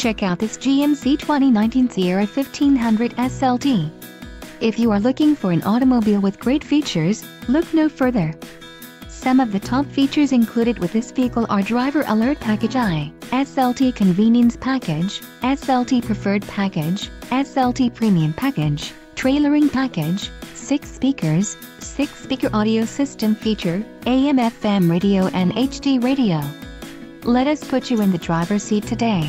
Check out this GMC 2019 Sierra 1500 SLT. If you are looking for an automobile with great features, look no further. Some of the top features included with this vehicle are Driver Alert Package I, SLT Convenience Package, SLT Preferred Package, SLT Premium Package, Trailering Package, 6 speakers, 6-speaker audio system feature, AM/FM radio and HD radio. Let us put you in the driver's seat today.